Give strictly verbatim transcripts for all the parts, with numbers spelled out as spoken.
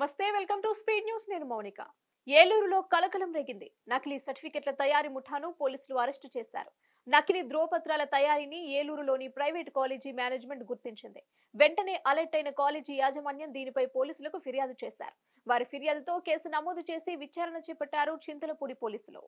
నమస్తే welcome to speed news నేను మౌనిక ఏలూరులో కలకలం రేగింది నకిలీ సర్టిఫికెట్ల తయారీ ముఠాను పోలీసులు అరెస్ట్ చేశారు నకిలీ ద్రోపత్రాల తయారీని ఏలూరులోని ప్రైవేట్ కాలేజీ మేనేజ్‌మెంట్ గుర్తించింది వెంటనే అలర్ట్ అయిన కాలేజీ యాజమాన్యం దీనిపై పోలీసులకు ఫిర్యాదు చేశారు వారి ఫిర్యాదుతో కేసు నమోదు చేసి విచారణ చేపట్టారు చింతలపూడి పోలీసులు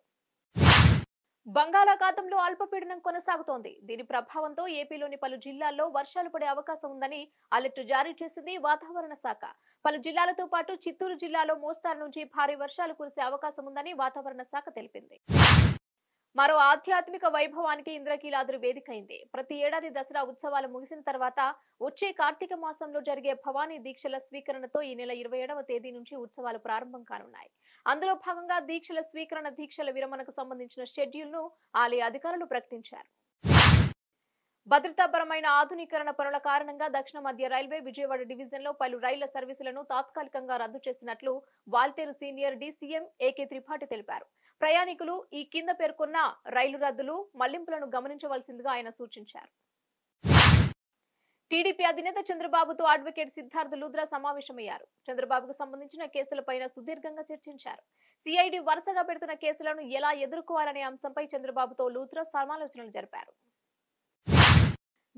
బంగాళాఖాతంలో అల్పపీడనం కొనసాగుతోంది దీని ప్రభావంతో ఏపీలోని పలు జిల్లాల్లో వర్షాలు పడే అవకాశం ఉందని అలర్ట్ జారీ చేసింది వాతావరణ శాఖ పలు జిల్లాలతో పాటు చిత్తూరు జిల్లాలో మోస్తరు నుంచి భారీ వర్షాలు కురిసే అవకాశం ఉందని వాతావరణ శాఖ తెలిపింది మరో ఆధ్యాత్మిక వైభవానికి ఇంద్రకీలాద్రి వేదికైంది ప్రతి ఏడాది దసరా ఉత్సవాలు ముగిసిన తర్వాత వచ్చే కార్తీక మాసంలో జరిగే భవానీ దీక్షల స్వీకరణతో ఈ నెల ఇరవై ఏడవ తేదీ నుంచి ఉత్సవాలు ప్రారంభం కానున్నాయి అందులో భాగంగా దీక్షల స్వీకరణ దీక్షల విరమణకు సంబంధించిన షెడ్యూల్ ను ఆలయ అధికారులు ప్రకటించారు భద్రతాపరమైన ఆధునీకరణ పనుల కారణంగా దక్షిణ మధ్య రైల్వే విజయవాడ డివిజన్ లో పలు రైళ్ల సర్వీసులను తాత్కాలికంగా రద్దు చేసినట్లు Waltair senior DCM AK Tripathi తెలిపారు ప్రయాణికులు ఈ కింద పేర్కొన్న రైలు రద్దులు మళ్లింపులను గమనించవలసిందిగా ఆయన సూచించారు టీడీపీ అధినేత చంద్రబాబుతో అడ్వకేట్ సిద్ధార్థ లూద్రా సమావేశమయ్యారు చంద్రబాబుకు సంబంధించిన కేసులపైన సుదీర్ఘంగా చర్చించారు సిఐడి వరుసగా పెడుతున్న కేసులను ఎలా ఎదుర్కోవాలనే అంశంపై చంద్రబాబుతో లూద్రా సమాలోచనలు జరిపారు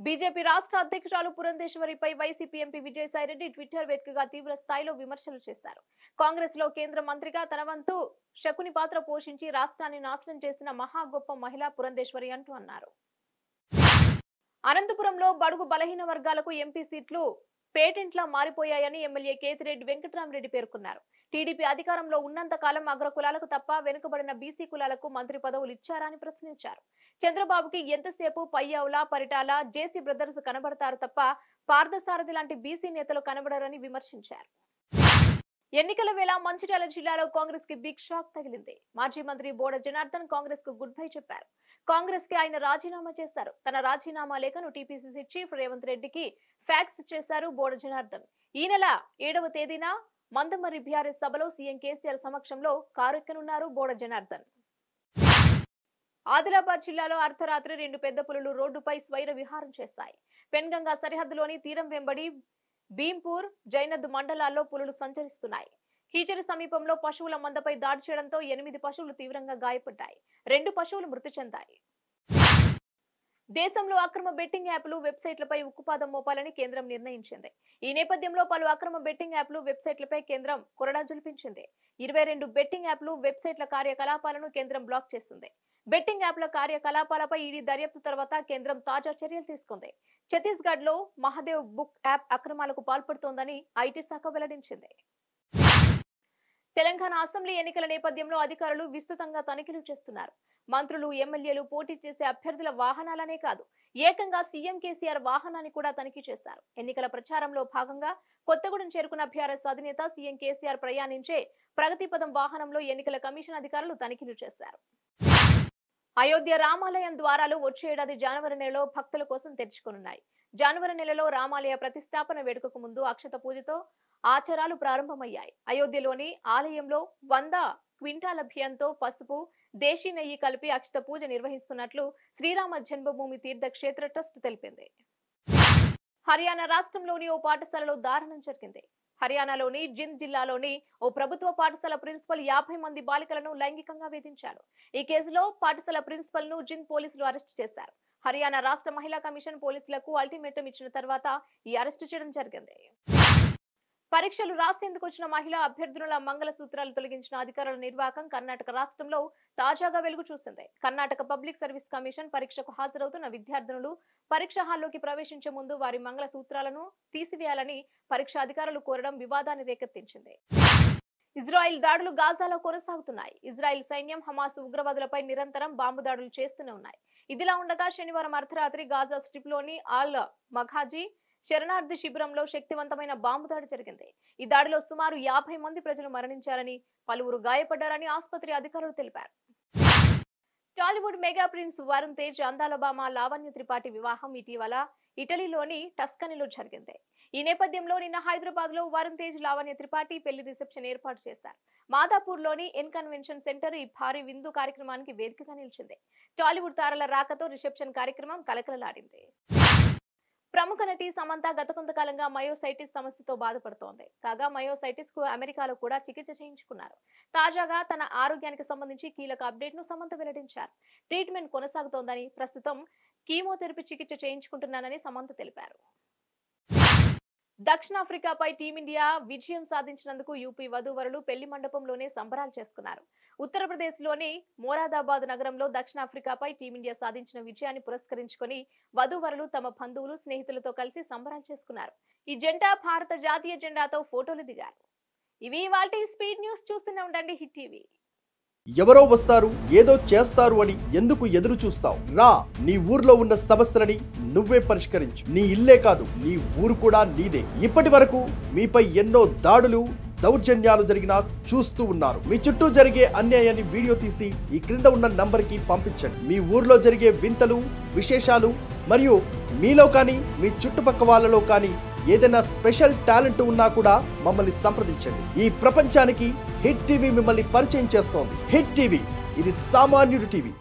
బీజేపీ రాష్ట్ర అధ్యక్షురాలు పురంధేశ్వరిపై వైసీపీ ఎంపీ విజయసాయిరెడ్డి ట్విట్టర్ వేదికగా తీవ్ర స్థాయిలో విమర్శలు చేశారు కాంగ్రెస్ లో కేంద్ర మంత్రిగా తన వంతు శకుని పాత్ర పోషించి రాష్ట్రాన్ని నాశనం చేసిన మహా గొప్ప మహిళ పురంధేశ్వరి అంటూ అన్నారు అనంతపురంలో బడుగు బలహీన వర్గాలకు ఎంపీ సీట్లు పేటెంట్లా మారిపోయాయని ఎమ్మెల్యే కేతిరెడ్డి వెంకటరామరెడ్డి పేర్కొన్నారు టీడీపీ అధికారంలో ఉన్నంత కాలం అగ్రకులాలకు తప్ప వెనుకబడిన బీసీ కులాలకు మంత్రి పదవులు ఇచ్చారని ప్రశ్నించారు చంద్రబాబుకి ఎంతసేపు పయ్యావులా పరిటాల జేసీ బ్రదర్స్ కనబడతారు తప్ప పార్థసారథి లాంటి బీసీ నేతలు కనబడరని విమర్శించారు ఎన్నికల వేళ మంచిర్యాల జిల్లాలో కాంగ్రెస్ కి బిగ్ షాక్ తగిలింది మాజీ మంత్రి బోడ జనార్దన్ కాంగ్రెస్ కు గుడ్ బై చెప్పారు కాంగ్రెస్ కి ఆయన రాజీనామా చేశారు తన రాజీనామా లేఖను టీపీసీసీ చీఫ్ రేవంత్ రెడ్డికి ఫ్యాక్స్ చేశారు బోడ జనార్దన్ ఈ నెల ఏడవ తేదీన మందమరి బీఆర్ఎస్ సభలో సీఎం కేసీఆర్ సమక్షంలో కారెక్కనున్నారు బోడ జనార్దన్ ఆదిలాబాద్ జిల్లాలో అర్ధరాత్రి రెండు పెద్ద పులులు రోడ్డుపై స్వైర విహారం చేశాయి పెన్గంగా సరిహద్దులోని తీరం వెంబడి భీంపూర్ జైనద్ మండలాల్లో పులులు సంచరిస్తున్నాయి కీచరి సమీపంలో పశువుల మందపై దాడి చేయడంతో ఎనిమిది పశువులు తీవ్రంగా గాయపడ్డాయి రెండు పశువులు మృతి చెందాయి దేశంలో అక్రమ బెట్టింగ్ యాప్లు వెబ్సైట్లపై ఉక్కుపాదం మోపాలని కేంద్రం నిర్ణయించింది ఈ నేపథ్యంలో పలు అక్రమ బెట్టింగ్ యాప్లు వెబ్సైట్లపై కేంద్రం కొరడా జల్పించింది ఇరవై రెండు బెట్టింగ్ యాప్లు వెబ్సైట్ల కార్యకలాపాలను కేంద్రం బ్లాక్ చేసింది బెట్టింగ్ యాప్ల కార్యకలాపాలపై ఈడీ దర్యాప్తు తర్వాత కేంద్రం తాజా చర్యలు తీసుకుంది ఛత్తీస్గఢ్ లో మహాదేవ్ బుక్ యాప్ అక్రమాలకు పాల్పడుతోందని ఐటీ శాఖ వెల్లడించింది తెలంగాణ అసెంబ్లీ ఎన్నికల నేపథ్యంలో అధికారులు విస్తృతంగా తనిఖీలు చేస్తున్నారు మంత్రులు ఎమ్మెల్యేలు పోటీ చేసే అభ్యర్థుల వాహనాలనే కాదు ఏకంగా సీఎం కేసీఆర్ వాహనాన్ని కూడా తనిఖీ చేశారు ఎన్నికల ప్రచారంలో భాగంగా కొత్తగూడెం చేరుకున్న బీఆర్ఎస్ అధినేత సీఎం కేసీఆర్ ప్రయాణించే ప్రగతిపథం వాహనంలో ఎన్నికల కమిషన్ అధికారులు తనిఖీలు చేశారు అయోధ్య రామాలయం ద్వారాలు వచ్చే ఏడాది జనవరి నెలలో భక్తుల కోసం తెరుచుకోనున్నాయి జనవరి నెలలో రామాలయ ప్రతిష్టాపన వేడుకకు ముందు అక్షత పూజతో ఆచారాలు ప్రారంభమయ్యాయి అయోధ్యలోని ఆలయంలో వంద క్వింటాల బియ్యంతో పసుపు దేశీ నెయ్యి కలిపి అక్షత పూజ నిర్వహిస్తున్నట్లు శ్రీరామ జన్మభూమి తీర్థక్షేత్ర ట్రస్ట్ తెలిపింది హర్యానా రాష్ట్రంలోని ఓ పాఠశాలలో దారుణం జరిగింది హర్యానాలోని జింద్ జిల్లాలోని ఓ ప్రభుత్వ పాఠశాల ప్రిన్సిపల్ యాభై మంది బాలికలను లైంగికంగా వేధించాడు ఈ కేసులో పాఠశాల ప్రిన్సిపల్ ను జింద్ పోలీసులు అరెస్టు చేశారు హర్యానా రాష్ట్ర మహిళా కమిషన్ పోలీసులకు అల్టిమేటం ఇచ్చిన తర్వాత ఈ అరెస్టు చేయడం జరిగింది పరీక్షలు రాసేందుకు వచ్చిన మహిళా అభ్యర్థుల మంగళసూత్రాలు తొలగించిన అధికారుల నిర్వాహకం కర్ణాటక రాష్ట్రంలో తాజాగా వెలుగు చూసింది కర్ణాటక పబ్లిక్ సర్వీస్ కమిషన్ పరీక్షకు హాజరవుతున్న విద్యార్థులు పరీక్ష హాల్లోకి ప్రవేశించే ముందు వారి మంగళసూత్రాలను తీసివేయాలని పరీక్ష అధికారులు కోరడం వివాదాన్ని రేకెత్తించింది ఇజ్రాయెల్ దాడులు గాజాలో కొనసాగుతున్నాయి ఇజ్రాయెల్ సైన్యం హమాస్ ఉగ్రవాదులపై నిరంతరం బాంబు దాడులు చేస్తూనే ఉన్నాయి ఇదిలా ఉండగా శనివారం అర్ధరాత్రి గాజా స్ట్రిప్ లోని ఆల్ మఖాజీ శరణార్థి శిబిరంలో శక్తివంతమైన బాంబు దాడి జరిగింది ఈ దాడిలో సుమారు యాభై మంది ప్రజలు మరణించారని పలువురు గాయపడ్డారని ఆసుపత్రి అధికారులు తెలిపారు టాలీవుడ్ మెగా ప్రిన్స్ వరుణ్ తేజ్ అందాల భామ లావణ్య త్రిపాఠి వివాహం ఇటీవల ఇటలీలోని టస్కనీలో జరిగింది ఈ నేపథ్యంలో నిన్న హైదరాబాద్ లో వరుణ్ తేజ్ లావణ్య త్రిపాఠి పెళ్లి రిసెప్షన్ ఏర్పాటు చేశారు మాదాపూర్ లోని ఎన్ కన్వెన్షన్ సెంటర్ ఈ భారీ విందు కార్యక్రమానికి వేదికగా నిలిచింది టాలీవుడ్ తారల రాకతో రిసెప్షన్ కార్యక్రమం కలకలలాడింది ప్రముఖ నటి సమంత గత కొంతకాలంగా మయోసైటిస్ సమస్యతో బాధపడుతోంది. కాగా మయోసైటిస్ కు అమెరికాలో కూడా చికిత్స చేయించుకున్నారు. తాజాగా తన ఆరోగ్యానికి సంబంధించి కీలక అప్డేట్ ను సమంత వెల్లడించారు. ట్రీట్మెంట్ కొనసాగుతోందని, ప్రస్తుతం కీమోథెరపీ చికిత్స చేయించుకుంటున్నానని సమంత తెలిపారు. దక్షిణాఫ్రికాపై టీమిండియా విజయం సాధించినందుకు యూపీ వధూవరులు పెళ్లి మండపంలోనే సంబరాలు చేసుకున్నారు. ఉత్తరప్రదేశ్లోని మొరాదాబాద్ నగరంలో దక్షిణాఫ్రికాపై టీమిండియా సాధించిన విజయాన్ని పురస్కరించుకొని వధూవరులు తమ బంధువులు, స్నేహితులతో కలిసి సంబరాలు చేసుకున్నారు. ఈ జంట భారత జాతీయ జెండాతో ఫోటోలు దిగారు. ఇవి ఇవాల్టి స్పీడ్ న్యూస్. చూస్తూనే ఉండండి హిట్ టీవీ. ఎవరో వస్తారు, ఏదో చేస్తారు అని ఎందుకు ఎదురు చూస్తావు? రా, నీ ఊర్లో ఉన్న సమస్యలని నువ్వే పరిష్కరించు. నీ ఇల్లే కాదు, నీ ఊరు కూడా నీదే. ఇప్పటి వరకు మీపై ఎన్నో దాడులు, దౌర్జన్యాలు జరిగినా చూస్తూ ఉన్నారు. మీ చుట్టూ జరిగే అన్యాయాన్ని వీడియో తీసి ఈ క్రింద ఉన్న నంబర్ కి పంపించండి. మీ ఊర్లో జరిగే వింతలు, విశేషాలు మరియు మీలో కానీ మీ చుట్టుపక్క వాళ్ళలో కానీ ఏదైనా స్పెషల్ టాలెంట్ ఉన్నా కూడా మమ్మల్ని సంప్రదించండి. ఈ ప్రపంచానికి హిట్ టీవీ మిమ్మల్ని పరిచయం చేస్తోంది. హిట్ టీవీ, ఇది సామాన్యుడి టీవీ.